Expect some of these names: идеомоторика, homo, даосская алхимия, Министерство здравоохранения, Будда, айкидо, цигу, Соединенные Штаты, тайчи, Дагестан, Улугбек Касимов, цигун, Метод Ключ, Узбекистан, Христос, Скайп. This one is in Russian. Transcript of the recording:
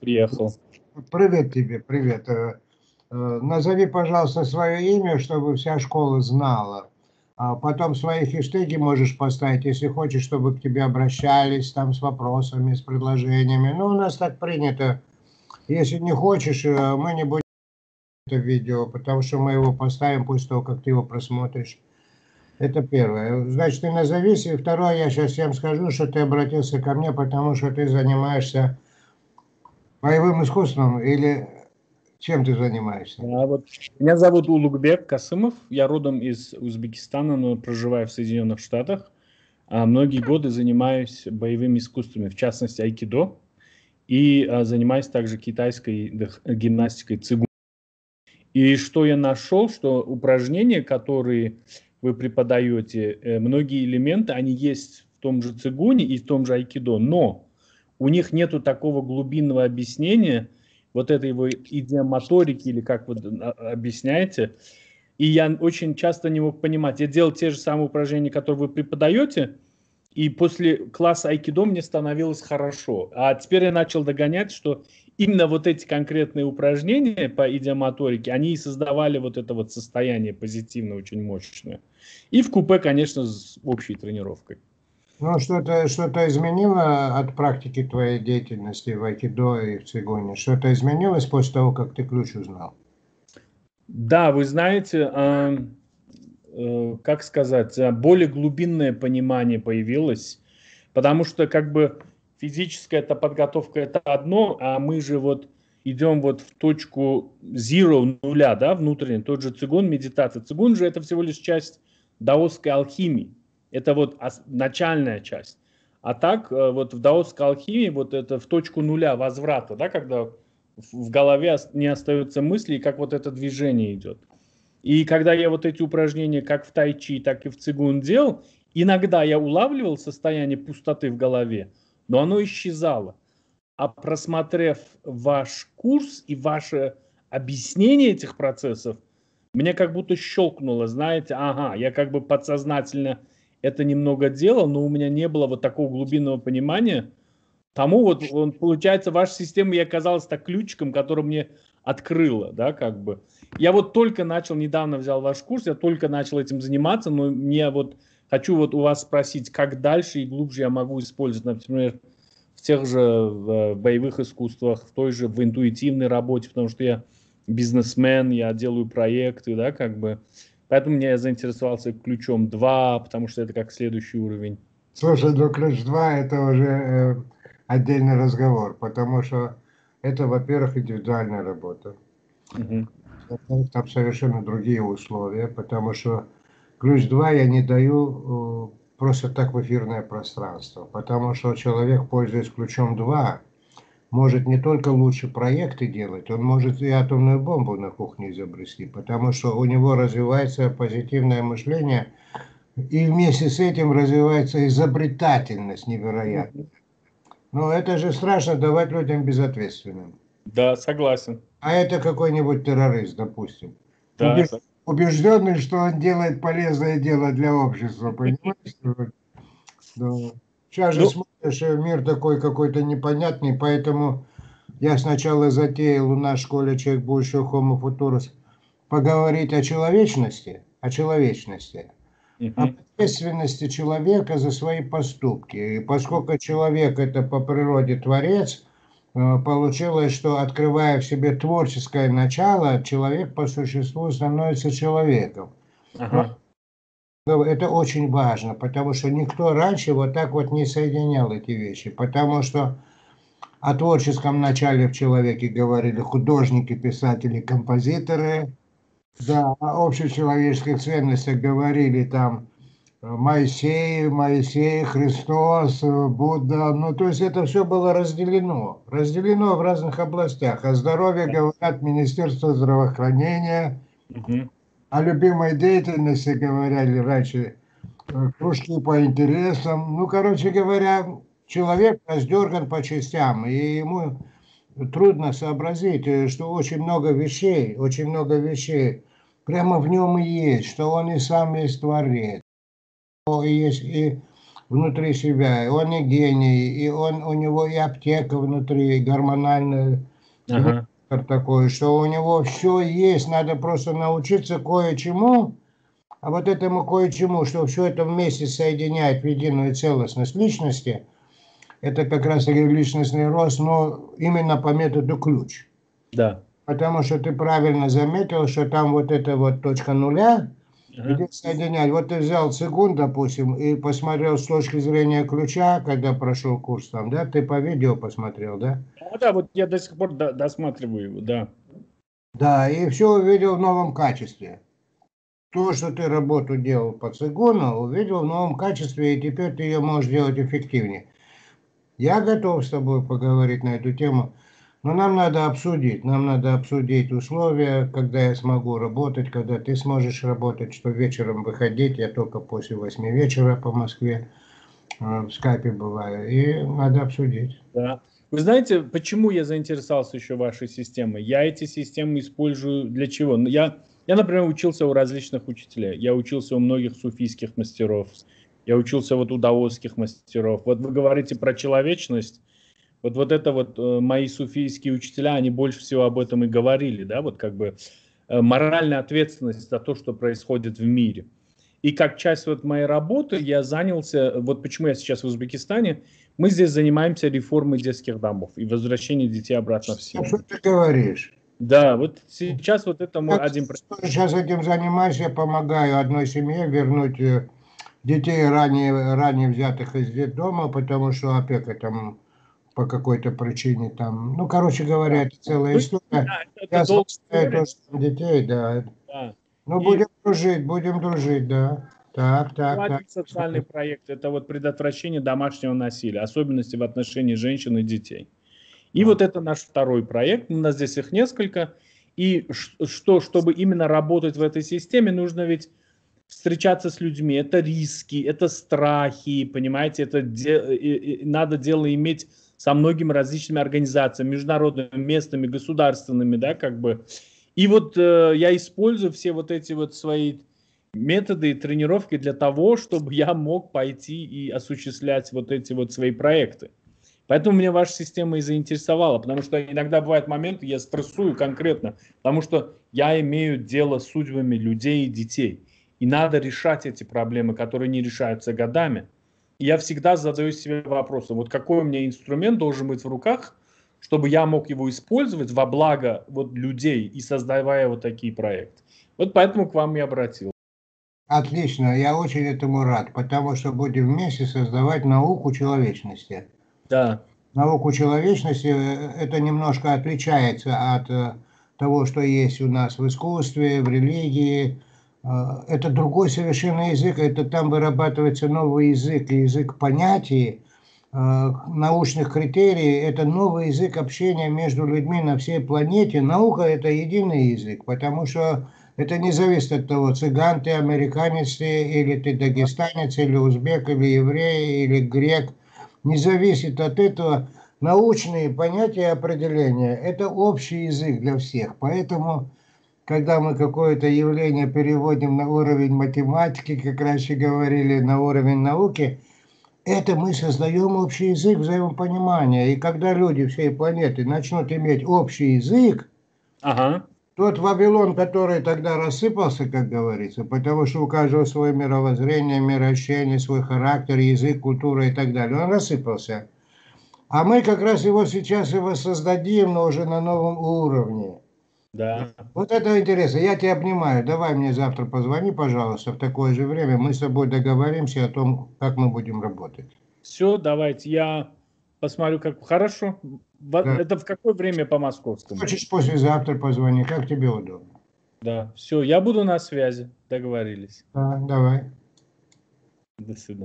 Приехал. Привет тебе, привет. Назови, пожалуйста, свое имя, чтобы вся школа знала. А потом свои хэштеги можешь поставить, если хочешь, чтобы к тебе обращались там с вопросами, с предложениями. Ну, у нас так принято. Если не хочешь, мы не будем это видео, потому что мы его поставим после того, как ты его просмотришь. Это первое. Значит, ты назовись. И второе, я сейчас всем скажу, что ты обратился ко мне, потому что ты занимаешься боевым искусством или чем ты занимаешься? Да, вот. Меня зовут Улугбек Касимов. Я родом из Узбекистана, но проживаю в Соединенных Штатах. Многие годы занимаюсь боевыми искусствами, в частности айкидо. И занимаюсь также китайской гимнастикой цигу. И что я нашел, что упражнения, которые вы преподаете, многие элементы, они есть в том же цигуне и в том же айкидо, но у них нету такого глубинного объяснения, вот этой его идеомоторики, или как вы объясняете, и я очень часто не мог понимать. Я делал те же самые упражнения, которые вы преподаете, и после класса айкидо мне становилось хорошо. А теперь я начал догонять, что именно вот эти конкретные упражнения по идеомоторике, они и создавали вот это вот состояние позитивное, очень мощное. И в купе, конечно, с общей тренировкой. Ну, что-то изменило от практики твоей деятельности в айкидо и в цигуне? Что-то изменилось после того, как ты ключ узнал? Да, вы знаете, как сказать, более глубинное понимание появилось, потому что как бы физическая эта подготовка — это одно, а мы же вот идем вот в точку zero, нуля, да, внутренне, тот же цигун, медитация. Цигун же — это всего лишь часть даосской алхимии, это вот начальная часть. А так вот в даосской алхимии вот это в точку нуля возврата, да, когда в голове не остается мысли, как вот это движение идет. И когда я вот эти упражнения как в тайчи, так и в цигун делал, иногда я улавливал состояние пустоты в голове, но оно исчезало. А просмотрев ваш курс и ваше объяснение этих процессов, мне как будто щелкнуло, знаете, ага, я как бы подсознательно это немного делал, но у меня не было вот такого глубинного понимания. Тому вот, получается, ваша система, я оказалась так ключиком, который мне открыла, да, как бы. Я вот только начал, недавно взял ваш курс, я только начал этим заниматься, но мне вот, хочу вот у вас спросить, как дальше и глубже я могу использовать, например, в тех же боевых искусствах, в той же, в интуитивной работе, потому что я бизнесмен, я делаю проекты, да, как бы. Поэтому я заинтересовался ключом 2, потому что это как следующий уровень. Слушай, ну ключ 2 это уже отдельный разговор, потому что это, во-первых, индивидуальная работа. Там совершенно другие условия, потому что ключ 2 я не даю просто так в эфирное пространство, потому что человек, пользуясь ключом 2, может не только лучше проекты делать, он может и атомную бомбу на кухне изобрести, потому что у него развивается позитивное мышление, и вместе с этим развивается изобретательность невероятная. Но это же страшно давать людям безответственным. Да, согласен. А это какой-нибудь террорист, допустим. Да, убежденный, что он делает полезное дело для общества, понимаешь? Да. Сейчас же смотришь, мир такой какой-то непонятный, поэтому я сначала затеял у нас в школе «Человек будущего homo futurus» поговорить о человечности, об ответственности человека за свои поступки. И поскольку человек — это по природе творец, получилось, что, открывая в себе творческое начало, человек по существу становится человеком. Это очень важно, потому что никто раньше вот так вот не соединял эти вещи, потому что о творческом начале в человеке говорили художники, писатели, композиторы, да, о общечеловеческих ценностях говорили там Моисей, Христос, Будда. Ну, то есть это все было разделено. Разделено в разных областях. О здоровье говорят Министерство здравоохранения. О любимой деятельности говорили раньше кружки по интересам. Ну, короче говоря, человек раздерган по частям, и ему трудно сообразить, что очень много вещей прямо в нем и есть, что он и сам есть творец, и есть и внутри себя, и он и гений, и он, у него и аптека внутри, и гормональная, такой, что у него все есть, надо просто научиться кое-чему, а вот этому кое-чему, что все это вместе соединяет в единую целостность личности, это как раз таки личностный рост, но именно по методу ключ. Да. Потому что ты правильно заметил, что там вот эта вот точка нуля, где соединять. Вот ты взял цигун, допустим, и посмотрел с точки зрения ключа, когда прошел курс там, да? Ты по видео посмотрел, да? Ну, да, вот я до сих пор досматриваю его, да. Да, и все увидел в новом качестве. То, что ты работу делал по цигуну, увидел в новом качестве, и теперь ты ее можешь делать эффективнее. Я готов с тобой поговорить на эту тему, но нам надо обсудить условия, когда я смогу работать, когда ты сможешь работать, что вечером выходить, я только после 8 вечера по Москве в скайпе бываю, и надо обсудить. Да. Вы знаете, почему я заинтересовался еще вашей системой? Я эти системы использую для чего? Я, например, учился у различных учителей, я учился у многих суфийских мастеров, я учился вот у даосских мастеров. Вот вы говорите про человечность. Вот это вот мои суфийские учителя, они больше всего об этом и говорили, да, вот как бы моральная ответственность за то, что происходит в мире. И как часть вот моей работы я занялся, вот почему я сейчас в Узбекистане, мы здесь занимаемся реформой детских домов и возвращением детей обратно в семью. Что ты говоришь? Да, вот сейчас вот это мой один... Сейчас этим занимаюсь, я помогаю одной семье вернуть детей ранее взятых из детдома, потому что опека там... по какой-то причине там, ну, короче говоря, это целая история. Да, я слушаю тоже детей, да. Да. Ну, будем дружить, да. Так. Социальный проект – это вот предотвращение домашнего насилия, особенности в отношении женщин и детей. И вот это наш второй проект, у нас здесь их несколько. И чтобы именно работать в этой системе, нужно ведь встречаться с людьми. Это риски, это страхи, понимаете, это надо дело иметь со многими различными организациями, международными, местными, государственными, да, как бы. И вот я использую все вот эти вот свои методы и тренировки для того, чтобы я мог пойти и осуществлять вот эти вот свои проекты. Поэтому меня ваша система и заинтересовала, потому что иногда бывают моменты, я стрессую конкретно, потому что я имею дело с судьбами людей и детей. И надо решать эти проблемы, которые не решаются годами. Я всегда задаю себе вопросом, вот какой у меня инструмент должен быть в руках, чтобы я мог его использовать во благо вот людей и создавая вот такие проекты. Вот поэтому к вам и обратился. Отлично, я очень этому рад, потому что будем вместе создавать науку человечности. Да. Науку человечности, это немножко отличается от того, что есть у нас в искусстве, в религии. Это другой совершенно язык, это там вырабатывается новый язык, язык понятий, научных критерий, это новый язык общения между людьми на всей планете. Наука – это единый язык, потому что это не зависит от того, цыган ты, американец ты, или ты дагестанец, или узбек, или еврей, или грек. Не зависит от этого. Научные понятия и определения – это общий язык для всех, поэтому... Когда мы какое-то явление переводим на уровень математики, как раньше говорили, на уровень науки, это мы создаем общий язык взаимопонимания. И когда люди всей планеты начнут иметь общий язык, тот Вавилон, который тогда рассыпался, как говорится, потому что у каждого свое мировоззрение, мироощущение, свой характер, язык, культура и так далее, он рассыпался. А мы как раз его сейчас и воссоздадим, но уже на новом уровне. Да. Вот это интересно. Я тебя обнимаю. Давай мне завтра позвони, пожалуйста, в такое же время. Мы с тобой договоримся о том, как мы будем работать. Все, давайте. Я посмотрю, как... Хорошо. Да. Это в какое время по московскому? Хочешь, послезавтра позвони. Как тебе удобно. Да. Все, я буду на связи. Договорились. Да, давай. До свидания.